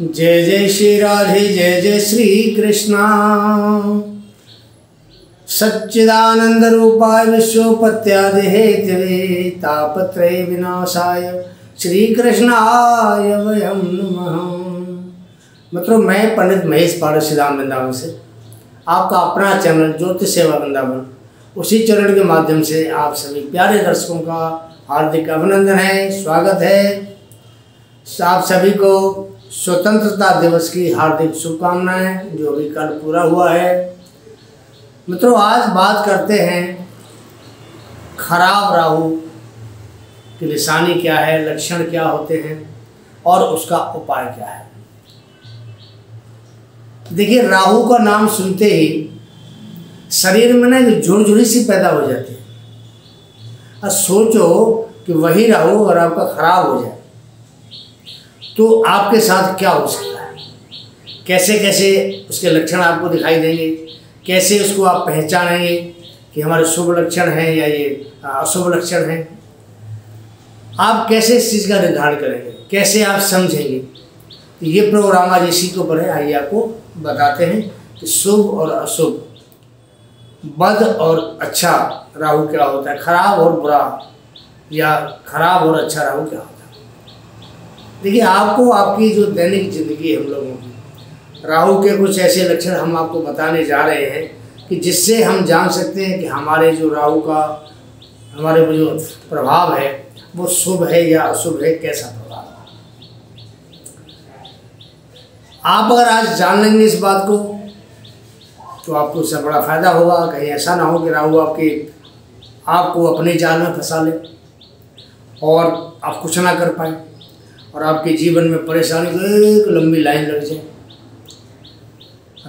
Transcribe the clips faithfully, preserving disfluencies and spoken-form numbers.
जय जय श्री राधे जय जय श्री कृष्णा। सच्चिदानंद रूपाय विश्वोपत्यादि तवे तापत्रय विनाशाय श्री कृष्णाय वयं नमः। मित्रों, मैं पंडित महेश पाठक सिद्धांत वृंदावन से आपका अपना चैनल ज्योतिष सेवा वृंदावन, उसी चैनल के माध्यम से आप सभी प्यारे दर्शकों का हार्दिक अभिनंदन है, स्वागत है। आप सभी को स्वतंत्रता दिवस की हार्दिक शुभकामनाएं, जो भी कल पूरा हुआ है। मित्रों, आज बात करते हैं खराब राहु की निशानी क्या है, लक्षण क्या होते हैं और उसका उपाय क्या है। देखिए, राहु का नाम सुनते ही शरीर में ना एक झुरझुरी सी पैदा हो जाती है। और सोचो कि वही राहु और आपका खराब हो जाए तो आपके साथ क्या हो सकता है, कैसे कैसे उसके लक्षण आपको दिखाई देंगे, कैसे उसको आप पहचानेंगे कि हमारे शुभ लक्षण हैं या ये अशुभ लक्षण हैं। आप कैसे इस चीज़ का निर्धारण करेंगे, कैसे आप समझेंगे, तो ये प्रोग्राम आज इसी के ऊपर है। आइए आपको बताते हैं कि शुभ और अशुभ, बद और अच्छा राहु क्या होता है, खराब और बुरा या खराब और अच्छा राहु क्या होता है। देखिए, आपको आपकी जो दैनिक जिंदगी है, हम लोगों की राहु के कुछ ऐसे लक्षण हम आपको बताने जा रहे हैं कि जिससे हम जान सकते हैं कि हमारे जो राहु का हमारे जो प्रभाव है वो शुभ है या अशुभ है, कैसा प्रभाव। आप अगर आज जान लेंगे इस बात को तो आपको इससे बड़ा फ़ायदा होगा। कहीं ऐसा ना हो कि राहु आपके आपको अपने जाल में फंसा ले और आप कुछ ना कर पाए और आपके जीवन में परेशानी की एक लंबी लाइन लग जाए।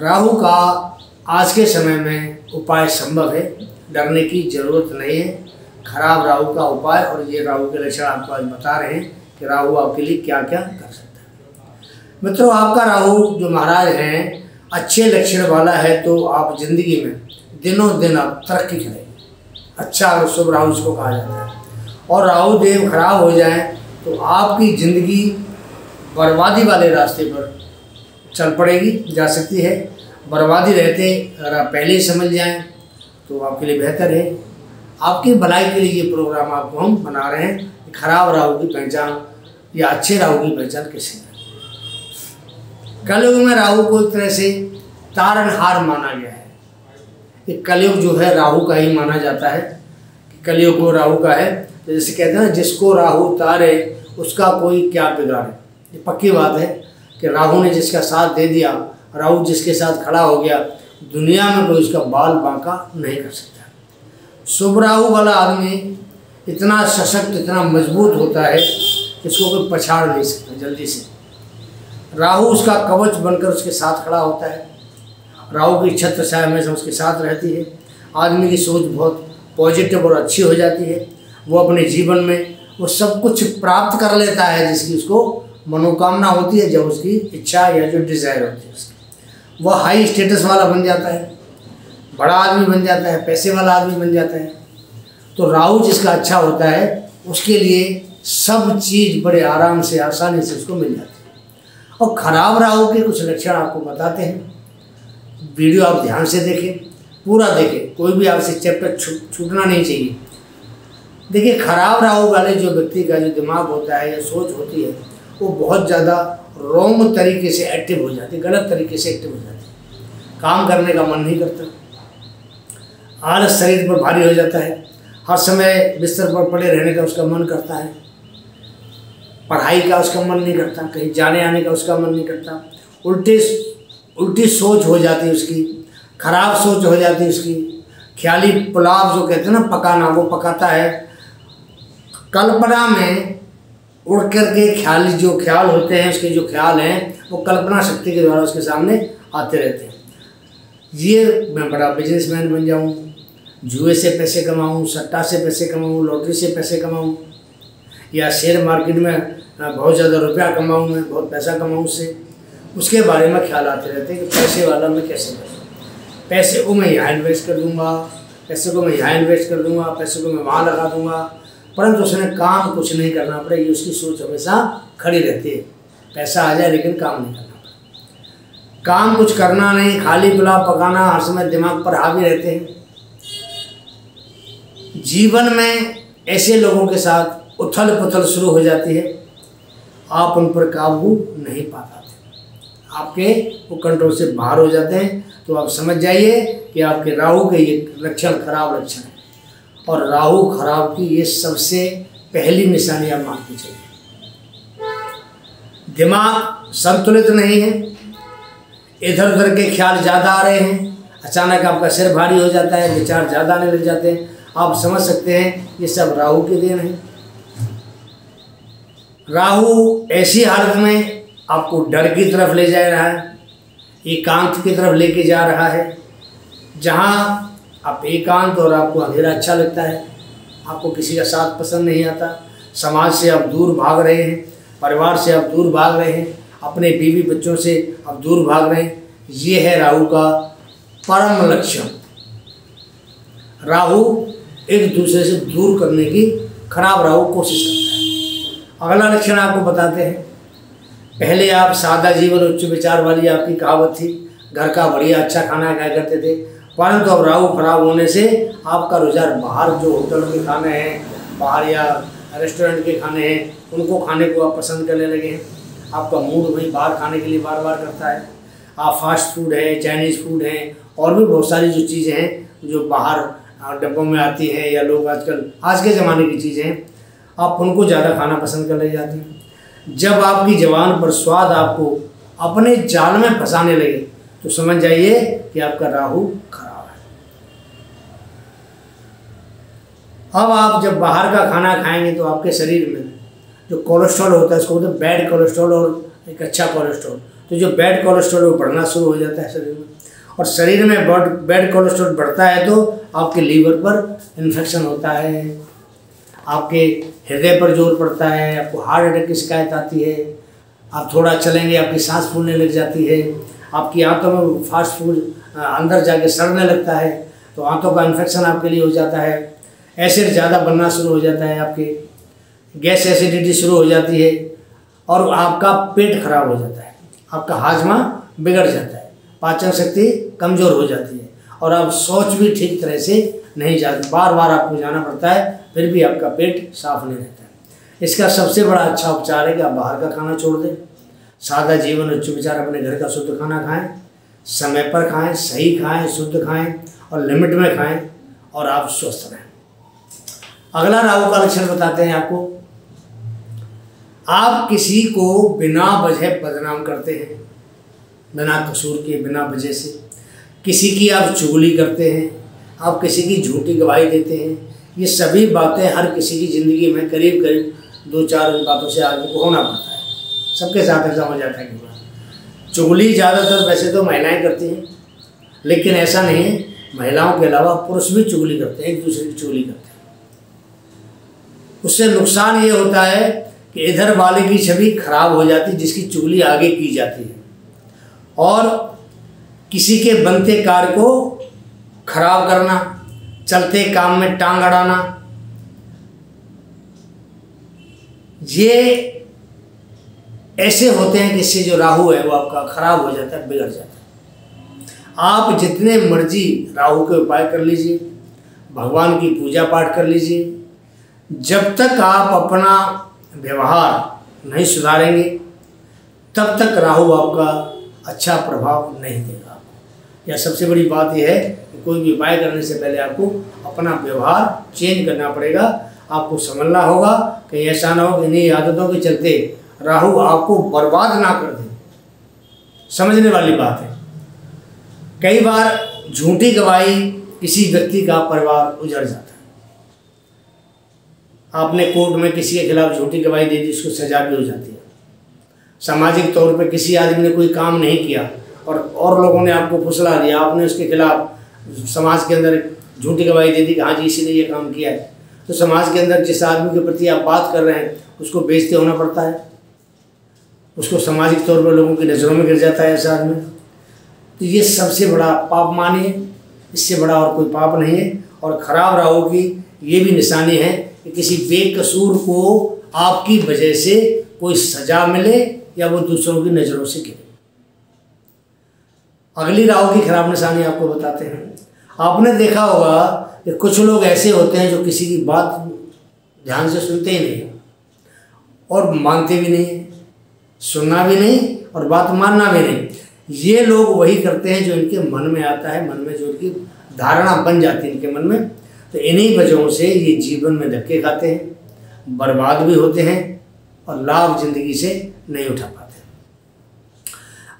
राहु का आज के समय में उपाय संभव है, डरने की ज़रूरत नहीं है। खराब राहु का उपाय और ये राहु के लक्षण आपको आज बता रहे हैं कि राहु आपके लिए क्या क्या कर सकता है। मित्रों, आपका राहु जो महाराज हैं अच्छे लक्षण वाला है तो आप जिंदगी में दिनों दिन आप तरक्की करेंगे। अच्छा और शुभ राहु इसको कहा जाता है। और राहु देव खराब हो जाए तो आपकी ज़िंदगी बर्बादी वाले रास्ते पर चल पड़ेगी, जा सकती है। बर्बादी रहते अगर आप पहले ही समझ जाएँ तो आपके लिए बेहतर है। आपकी भलाई के लिए ये प्रोग्राम आपको हम बना रहे हैं, खराब राहु की पहचान या अच्छे राहु की पहचान कैसे करें। कलयुग में राहु को एक तरह से तारणहार माना गया है। ये कलयुग जो है राहु का ही माना जाता है कि कलयुग को राहु का है। जैसे कहते हैं ना, जिसको राहु तारे उसका कोई क्या बिगाड़े। ये पक्की बात है कि राहु ने जिसका साथ दे दिया, राहु जिसके साथ खड़ा हो गया, दुनिया में कोई उसका बाल बांका नहीं कर सकता। शुभ राहु वाला आदमी इतना सशक्त, इतना मजबूत होता है इसको कोई पछाड़ नहीं सकता जल्दी से। राहु उसका कवच बनकर उसके साथ खड़ा होता है। राहु की छत्र छाया हमेशा उसके साथ रहती है। आदमी की सोच बहुत पॉजिटिव और अच्छी हो जाती है। वो अपने जीवन में वो सब कुछ प्राप्त कर लेता है जिसकी उसको मनोकामना होती है, जब उसकी इच्छा या जो डिज़ायर होती है उसकी। वह हाई स्टेटस वाला बन जाता है, बड़ा आदमी बन जाता है, पैसे वाला आदमी बन जाता है। तो राहु जिसका अच्छा होता है उसके लिए सब चीज़ बड़े आराम से, आसानी से उसको मिल जाती है। और ख़राब राहु के कुछ लक्षण आपको बताते हैं। वीडियो आप ध्यान से देखें, पूरा देखें, कोई भी आपसे चैप्टर छूटना नहीं चाहिए। देखिए, खराब राहु वाले जो व्यक्ति का जो दिमाग होता है या सोच होती है वो बहुत ज़्यादा रोंग तरीके से एक्टिव हो जाती है, गलत तरीके से एक्टिव हो जाती है। काम करने का मन नहीं करता, आलस शरीर पर भारी हो जाता है, हर समय बिस्तर पर पड़े रहने का उसका मन करता है, पढ़ाई का उसका मन नहीं करता, कहीं जाने आने का उसका मन नहीं करता। उल्टी उल्टी सोच हो जाती है उसकी, खराब सोच हो जाती है उसकी। ख्याली पुलाव जो कहते हैं ना, पकाना, वो पकाता है। कल्पना में उड़ कर के ख्याली जो ख्याल होते हैं, उसके जो ख्याल हैं वो कल्पना शक्ति के द्वारा उसके सामने आते रहते हैं। ये मैं बड़ा बिजनेसमैन बन जाऊं, जुए से पैसे कमाऊं, सट्टा से पैसे कमाऊं, लॉटरी से पैसे कमाऊं, या शेयर मार्केट में बहुत ज़्यादा रुपया कमाऊं, मैं बहुत पैसा कमाऊं, उससे उसके बारे में ख्याल आते रहते हैं कि पैसे वाला मैं कैसे करूँ, पैसे को मैं यहाँ इन्वेस्ट कर दूँगा, पैसे को मैं यहाँ इन्वेस्ट कर दूँगा, पैसे को मैं वहाँ लगा दूँगा। परंतु उसने काम कुछ नहीं करना पड़ेगा, ये उसकी सोच हमेशा खड़ी रहती है। पैसा आ जाए लेकिन काम नहीं करना पड़ा, काम कुछ करना नहीं, खाली पिला पकाना, हर समय दिमाग पर हावी रहते हैं। जीवन में ऐसे लोगों के साथ उथल पुथल शुरू हो जाती है, आप उन पर काबू नहीं पा पाते, आपके वो कंट्रोल से बाहर हो जाते हैं। तो आप समझ जाइए कि आपके राहु के ये लक्षण खराब लक्षण है, और राहु खराब की ये सबसे पहली निशानी आप मान के चलिए। दिमाग संतुलित नहीं है, इधर उधर के ख्याल ज़्यादा आ रहे हैं, अचानक आपका सिर भारी हो जाता है, विचार ज़्यादा आने लग जाते हैं। आप समझ सकते हैं ये सब राहु के देन है। राहु ऐसी हालत में आपको डर की तरफ ले जा रहा है, एकांत की तरफ लेके जा रहा है, जहाँ आप एकांत और आपको अंधेरा अच्छा लगता है, आपको किसी का साथ पसंद नहीं आता, समाज से आप दूर भाग रहे हैं, परिवार से आप दूर भाग रहे हैं, अपने बीवी बच्चों से आप दूर भाग रहे हैं। ये है राहु का परम लक्षण। राहु एक दूसरे से दूर करने की खराब राहु कोशिश करता है। अगला लक्षण आपको बताते हैं। पहले आप सादा जीवन उच्च विचार वाली आपकी कहावत थी, घर का बढ़िया अच्छा खाना खाया करते थे, परंतु अब राहु खराब होने से आपका रुझान बाहर जो होटलों के खाने हैं, बाहर या रेस्टोरेंट के खाने हैं, उनको खाने को आप पसंद करने लगे हैं। आपका मूड वहीं बाहर खाने के लिए बार बार करता है। आप फास्ट फूड है, चाइनीज़ फूड हैं, और भी बहुत सारी जो चीज़ें हैं जो बाहर डब्बों में आती हैं, या लोग आजकल आज के ज़माने की चीज़ें हैं, आप उनको ज़्यादा खाना पसंद करने जाते हैं। जब आपकी जवान पर स्वाद आपको अपने जाल में फंसाने लगे तो समझ जाइए कि आपका राहु खराब है। अब आप जब बाहर का खाना खाएंगे तो आपके शरीर में जो कोलेस्ट्रॉल होता है, इसको बोलते हैं बैड कोलेस्ट्रॉल और एक अच्छा कोलेस्ट्रॉल। तो जो बैड कोलेस्ट्रॉल वो बढ़ना शुरू हो जाता है शरीर में, और शरीर में बैड बैड कोलेस्ट्रॉल बढ़ता है तो आपके लीवर पर इन्फेक्शन होता है, आपके हृदय पर जोर पड़ता है, आपको हार्ट अटैक की शिकायत आती है, आप थोड़ा चलेंगे आपकी सांस फूलने लग जाती है, आपकी आंतों में फास्ट फूड अंदर जाके सड़ने लगता है, तो आंतों का इन्फेक्शन आपके लिए हो जाता है, एसिड ज़्यादा बनना शुरू हो जाता है, आपके गैस एसिडिटी शुरू हो जाती है, और आपका पेट खराब हो जाता है, आपका हाजमा बिगड़ जाता है, पाचन शक्ति कमज़ोर हो जाती है, और आप सोच भी ठीक तरह से नहीं जाते, बार बार आपको जाना पड़ता है, फिर भी आपका पेट साफ नहीं रहता है। इसका सबसे बड़ा अच्छा उपचार है कि आप बाहर का खाना छोड़ दें, सादा जीवन उच्च विचार, अपने घर का शुद्ध खाना खाएँ, समय पर खाएँ, सही खाएँ, शुद्ध खाएँ, और लिमिट में खाएँ, और आप स्वस्थ रहें। अगला राहु का लक्षण बताते हैं आपको। आप किसी को बिना वजह बदनाम करते हैं, बिना कसूर के, बिना वजह से किसी की आप चुगली करते हैं, आप किसी की झूठी गवाही देते हैं। ये सभी बातें हर किसी की ज़िंदगी में करीब करीब दो चार बातों से आदमी को होना पड़ता है, सबके साथ ऐसा हो जाता है कि चुगली ज़्यादातर वैसे तो महिलाएं करती हैं, लेकिन ऐसा नहीं है, महिलाओं के अलावा पुरुष भी चुगली करते हैं, एक दूसरे की चुगली करते हैं। उससे नुकसान ये होता है कि इधर वाले की छवि खराब हो जाती है जिसकी चुगली आगे की जाती है, और किसी के बनते कार्य को खराब करना, चलते काम में टांग अड़ाना, ये ऐसे होते हैं कि इससे जो राहु है वो आपका खराब हो जाता है, बिगड़ जाता है। आप जितने मर्जी राहु के उपाय कर लीजिए, भगवान की पूजा पाठ कर लीजिए, जब तक आप अपना व्यवहार नहीं सुधारेंगे तब तक राहु आपका अच्छा प्रभाव नहीं देगा आपको। या सबसे बड़ी बात यह है कि कोई भी उपाय करने से पहले आपको अपना व्यवहार चेंज करना पड़ेगा, आपको समझना होगा कि ऐसा ना हो कि इन्हीं आदतों के चलते राहु आपको बर्बाद ना कर दे। समझने वाली बात है, कई बार झूठी गवाही किसी व्यक्ति का परिवार उजड़ जाता है। आपने कोर्ट में किसी के खिलाफ झूठी गवाही दे दी, उसको सजा भी हो जाती है। सामाजिक तौर पे किसी आदमी ने कोई काम नहीं किया और और लोगों ने आपको फुसला दिया, आपने उसके खिलाफ समाज के अंदर झूठी गवाही दे दी कि हाँ जी इसी ने ये काम किया है, तो समाज के अंदर जिस आदमी के प्रति आप बात कर रहे हैं उसको बेइज्जत होना पड़ता है, उसको सामाजिक तौर पर लोगों की नज़रों में गिर जाता है ऐसा आदमी। तो ये सबसे बड़ा पाप मानिए, इससे बड़ा और कोई पाप नहीं है। और ख़राब राहु की ये भी निशानी है कि किसी बेकसूर को आपकी वजह से कोई सजा मिले या वो दूसरों की नज़रों से गिरे। अगली राहु की खराब निशानी आपको बताते हैं। आपने देखा होगा कि कुछ लोग ऐसे होते हैं जो किसी की बात ध्यान से सुनते ही नहीं और मानते भी नहीं, सुनना भी नहीं और बात मानना भी नहीं। ये लोग वही करते हैं जो इनके मन में आता है, मन में जो इनकी धारणा बन जाती है इनके मन में, तो इन्हीं वजहों से ये जीवन में धक्के खाते हैं, बर्बाद भी होते हैं और लाभ जिंदगी से नहीं उठा पाते।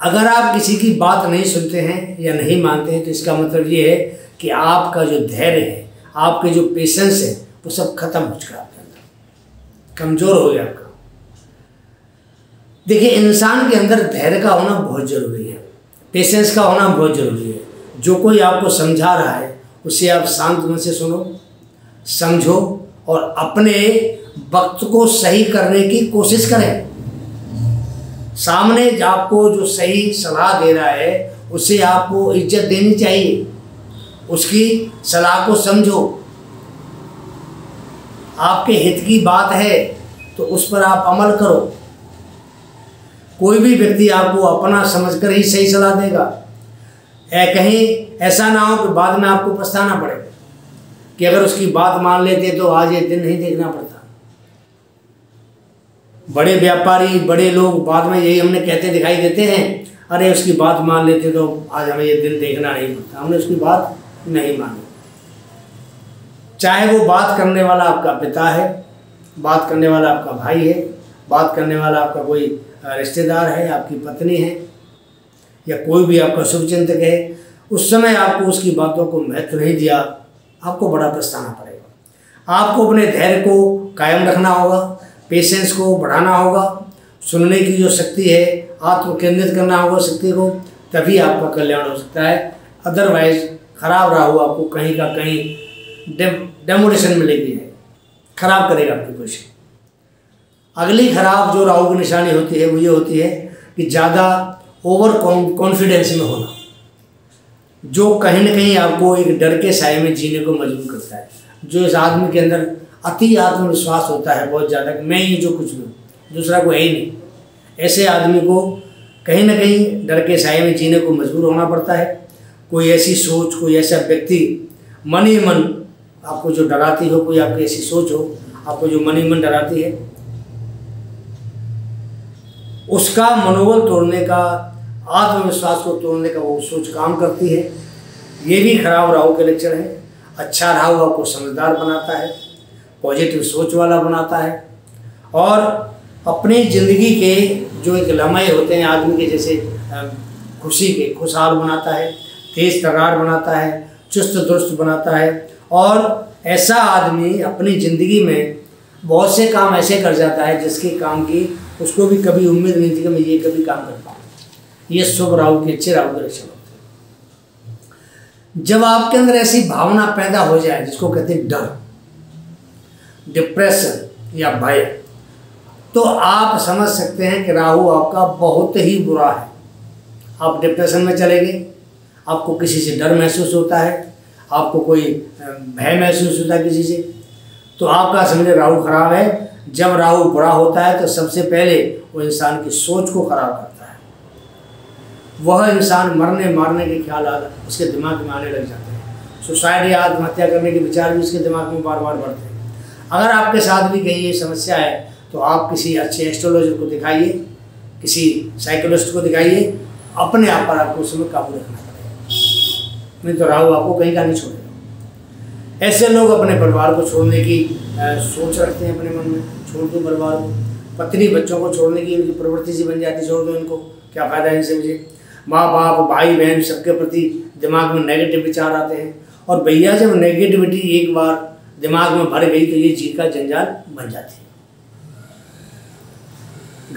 अगर आप किसी की बात नहीं सुनते हैं या नहीं मानते हैं तो इसका मतलब ये है कि आपका जो धैर्य है, आपके जो पेशेंस है, वो सब खत्म हो चुका है, आपके अंदर कमज़ोर हो गया आपका। देखिए, इंसान के अंदर धैर्य का होना बहुत ज़रूरी है, पेशेंस का होना बहुत ज़रूरी है। जो कोई आपको समझा रहा है उसे आप शांत मन से सुनो, समझो और अपने वक्त को सही करने की कोशिश करें। सामने आपको जो सही सलाह दे रहा है उसे आपको इज्जत देनी चाहिए, उसकी सलाह को समझो। आपके हित की बात है तो उस पर आप अमल करो। कोई भी व्यक्ति आपको अपना समझकर ही सही सलाह देगा, ऐ कहीं ऐसा ना हो कि बाद में आपको पछताना पड़े कि अगर उसकी बात मान लेते तो आज ये दिन नहीं देखना पड़ता। बड़े व्यापारी, बड़े लोग बाद में यही हमने कहते दिखाई देते हैं, अरे उसकी बात मान लेते तो आज हमें ये दिन देखना नहीं पड़ता, हमने उसकी बात नहीं मानी। चाहे वो बात करने वाला आपका पिता है, बात करने वाला आपका भाई है, बात करने वाला आपका कोई रिश्तेदार है, आपकी पत्नी है या कोई भी आपका शुभचिंतक है, उस समय आपको उसकी बातों को महत्व नहीं दिया, आपको बड़ा पछताना पड़ेगा। आपको अपने धैर्य को कायम रखना होगा, पेशेंस को बढ़ाना होगा, सुनने की जो शक्ति है आत्म केंद्रित करना होगा शक्ति को, तभी आपका कल्याण हो सकता है। अदरवाइज खराब राहु आपको कहीं का कहीं डेमोलेशन में लेके जाए, खराब करेगा आपकी कोशिश। अगली खराब जो राहु की निशानी होती है वो ये होती है कि ज़्यादा ओवर कॉन्फिडेंस में होना, जो कहीं ना कहीं आपको एक डर के साए में जीने को मजबूर करता है। जो इस आदमी के अंदर अति आत्मविश्वास होता है बहुत ज़्यादा, मैं ही जो कुछ हूँ, दूसरा कोई है ही नहीं, ऐसे आदमी को कहीं ना कहीं डर के साए में जीने को मजबूर होना पड़ता है। कोई ऐसी सोच, कोई ऐसा व्यक्ति मन ही मन आपको जो डराती हो, कोई आपकी ऐसी सोच हो आपको जो मन ही मन डराती है, उसका मनोबल तोड़ने का, आत्मविश्वास को तोड़ने का वो सोच काम करती है। ये भी खराब राहु के लक्षण है। अच्छा राहु आपको समझदार बनाता है, पॉजिटिव सोच वाला बनाता है और अपनी ज़िंदगी के जो एक लम्हे होते हैं आदमी के, जैसे खुशी के, खुशहाल बनाता है, तेज तर्रार बनाता है, चुस्त दुरुस्त बनाता है। और ऐसा आदमी अपनी ज़िंदगी में बहुत से काम ऐसे कर जाता है जिसके काम की उसको भी कभी उम्मीद नहीं थी कि मैं ये कभी काम कर पाऊँ। ये शुभ राहु के, अच्छे राहु के लक्षण होते हैं। जब आपके अंदर ऐसी भावना पैदा हो जाए जिसको कहते हैं डर, डिप्रेशन या भय, तो आप समझ सकते हैं कि राहु आपका बहुत ही बुरा है। आप डिप्रेशन में चले गए, आपको किसी से डर महसूस होता है, आपको कोई भय महसूस होता है किसी से, तो आपका समझे राहु खराब है। जब राहु बुरा होता है तो सबसे पहले वो इंसान की सोच को खराब करता है। वह इंसान मरने मारने के ख्याल उसके दिमाग में आने लग जाते हैं, सुसाइड या आत्महत्या करने के विचार भी उसके दिमाग में बार बार बढ़ते हैं। अगर आपके साथ भी कहीं ये समस्या है तो आप किसी अच्छे एस्ट्रोलॉजर को दिखाइए, किसी साइकोलॉजिस्ट को दिखाइए, अपने आप पर आपको उसमें काबू रखना पड़ेगा, नहीं तो राहु आपको कहीं का नहीं छोड़ेगा। ऐसे लोग अपने परिवार को छोड़ने की सोच रखते हैं अपने मन में, छोड़ दो परिवार को, पत्नी बच्चों को छोड़ने की उनकी प्रवृत्ति सी बन जाती, छोड़ दो इनको, क्या फ़ायदा है इनसे मुझे। माँ बाप, भाई बहन, सबके प्रति दिमाग में नेगेटिव विचार आते हैं और भैया जब नेगेटिविटी एक बार दिमाग में भर गई तो ये जी का जंजाल बन जाती है।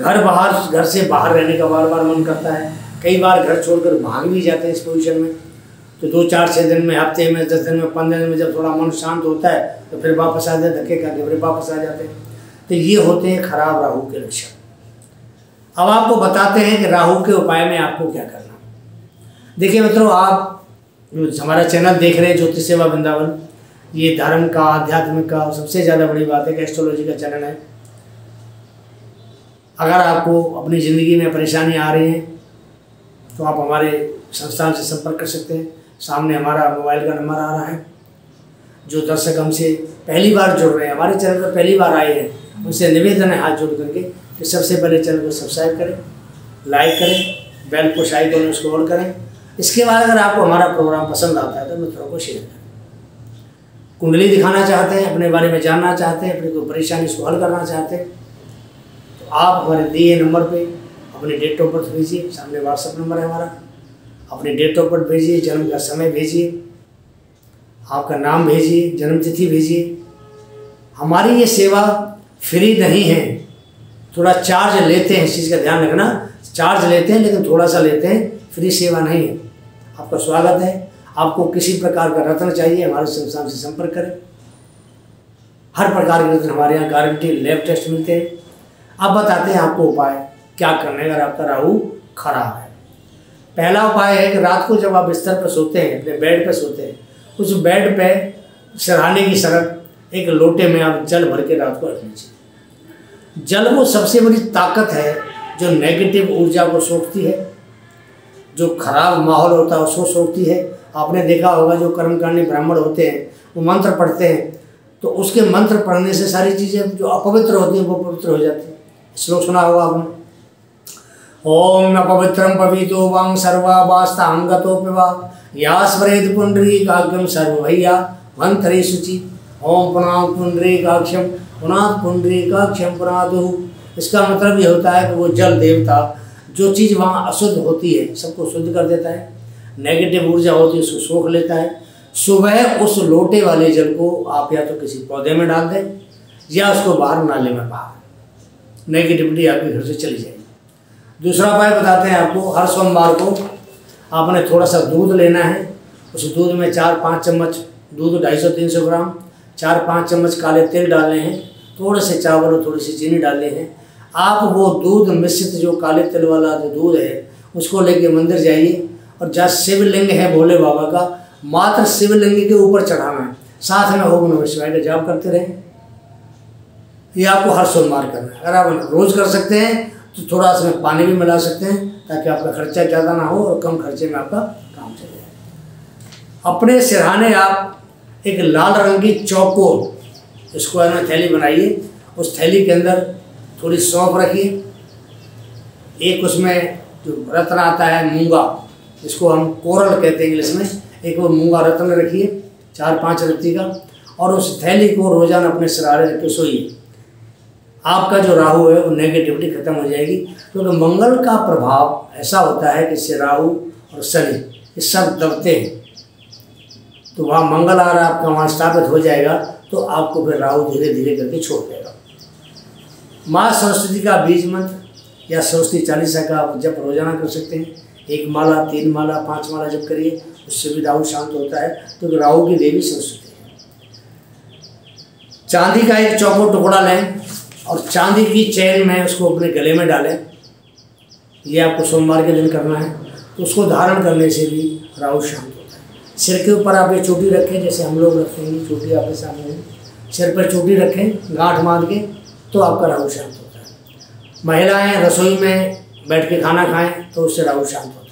घर बाहर, घर से बाहर रहने का बार बार मन करता है, कई बार घर छोड़कर भाग भी जाते हैं इस पोजिशन में। तो दो चार छः दिन में, हफ्ते में, दस दिन में, पंद्रह दिन में जब थोड़ा मन शांत होता है तो फिर वापस आ जाते, धक्के खा के फिर वापस आ जाते हैं। तो ये होते हैं खराब राहु के लक्षण। अब आपको बताते हैं कि राहु के उपाय में आपको क्या करना। देखिए मित्रों, आप हमारा चैनल देख रहे हैं ज्योतिष सेवा वृंदावन, ये धर्म का, आध्यात्मिक का, सबसे ज़्यादा बड़ी बात है कि एस्ट्रोलॉजी का चैनल है। अगर आपको अपनी ज़िंदगी में परेशानी आ रही है तो आप हमारे संस्थान से संपर्क कर सकते हैं। सामने हमारा मोबाइल का नंबर आ रहा है। जो दर्शक हमसे पहली बार जुड़ रहे हैं, हमारे चैनल पर पहली बार आए हैं, उनसे निवेदन है हाथ जोड़ करके कि सबसे पहले चैनल को सब्सक्राइब करें, लाइक करें, बेल को शाइक करें, उसको ऑन करें। इसके बाद अगर आपको हमारा प्रोग्राम पसंद आता है तो मित्रों को शेयर करें। कुंडली दिखाना चाहते हैं, अपने बारे में जानना चाहते हैं, अपनी कोई परेशानी को हल करना चाहते हैं तो आप हमारे दिए नंबर पे अपने डेट ऑफ बर्थ भेजिए। सामने व्हाट्सएप नंबर है हमारा। अपने डेट ऑफ बर्थ भेजिए, जन्म का समय भेजिए, आपका नाम भेजिए, जन्मतिथि भेजिए। हमारी ये सेवा फ्री नहीं है, थोड़ा चार्ज लेते हैं, इस चीज़ का ध्यान रखना। चार्ज लेते हैं लेकिन थोड़ा सा लेते हैं, फ्री सेवा नहीं है। आपका स्वागत है। आपको किसी प्रकार का रत्न चाहिए, हमारे संस्थान से संपर्क करें। हर प्रकार के रत्न हमारे यहाँ गारंटी लैब टेस्ट मिलते हैं। अब बताते हैं आपको उपाय क्या करने अगर आपका राहु खराब है। पहला उपाय है कि रात को जब आप बिस्तर पर सोते हैं, अपने बेड पर सोते हैं, उस बेड पर सिरहाने की सरक एक लोटे में आप जल भर के रात को रख लीजिए। जल वो सबसे बड़ी ताकत है जो नेगेटिव ऊर्जा को सोखती है, जो खराब माहौल होता है उसको सोखती है। आपने देखा होगा जो कर्मकांडी ब्राह्मण होते हैं वो मंत्र पढ़ते हैं तो उसके मंत्र पढ़ने से सारी चीज़ें जो अपवित्र होती हैं वो पवित्र हो जाती हैं। श्लोक सुना होगा आपने, ओम अपवित्रम पवितो वांग सर्वा वास्तांग गतोपिवा यास्मरेत पुंडरीकाक्षम सर्वभया मंथरी शुचि ओम पुनः पुंडरीकाक्षम पुनः पुंडरीकाक्षम पुनादुः। इसका मतलब ये होता है कि वो जल देवता जो चीज़ वहाँ अशुद्ध होती है सबको शुद्ध कर देता है, नेगेटिव ऊर्जा होती है उसको सोख लेता है। सुबह उस लोटे वाले जल को आप या तो किसी पौधे में डाल दें या उसको बाहर नाले में बहा दें, नेगेटिविटी आपके घर से चली जाएगी। दूसरा उपाय बताते हैं आपको, हर सोमवार को आपने थोड़ा सा दूध लेना है। उस दूध में चार पाँच चम्मच दूध, ढाई सौ तीन सौ ग्राम, चार पाँच चम्मच काले तेल डालने हैं, थोड़े से चावल और थोड़ी सी चीनी डालने हैं। आप वो दूध मिश्रित जो काले तिल वाला जो दूध है उसको लेके मंदिर जाइए और जहाँ शिवलिंग है भोले बाबा का, मात्र शिवलिंग के ऊपर चढ़ाना है, साथ में ओम नमः शिवाय का जाप करते रहें। ये आपको हर सोमवार करना है। अगर आप रोज़ कर सकते हैं तो थोड़ा सा पानी भी मिला सकते हैं ताकि आपका खर्चा ज़्यादा ना हो और कम खर्चे में आपका काम चल जाए। अपने सिरहाने आप एक लाल रंग की चौकोर स्क्वायर में थैली बनाइए। उस थैली के अंदर थोड़ी सौंफ रखिए, एक उसमें जो रत्न आता है मूंगा, जिसको हम कोरल कहते हैं इंग्लिश में, एक वो मूंगा रत्न रखिए चार पाँच रत्ती का, और उस थैली को रोजाना अपने सिरहाने रख के सोइए। आपका जो राहु है वो नेगेटिविटी खत्म हो जाएगी, क्योंकि तो मंगल का प्रभाव ऐसा होता है कि इससे राहु और शनि ये सब दबते हैं। तो वहाँ मंगल आ रहा है आपका, वहाँ स्थापित हो जाएगा तो आपको फिर राहु धीरे धीरे करके छोड़ देगा। माँ सरस्वती का बीज मंत्र या सरस्वती चालीसा का आप जप रोजाना कर सकते हैं। एक माला, तीन माला, पांच माला जप करिए, उससे भी राहु शांत होता है क्योंकि तो राहु की देवी सरस्वती है। चांदी का एक चौकोर टुकड़ा लें और चांदी की चैन में उसको अपने गले में डालें। ये आपको सोमवार के दिन करना है। तो उसको धारण करने से भी राहु शांत होता है। सिर के ऊपर आप ये चोटी रखें, जैसे हम लोग रखते हैं चोटी, आपके सामने सिर पर चोटी रखें गांठ बांध के, तो आपका राहु शांत होता है। महिलाएं रसोई में बैठ के खाना खाएं तो उससे राहु शांत होता है।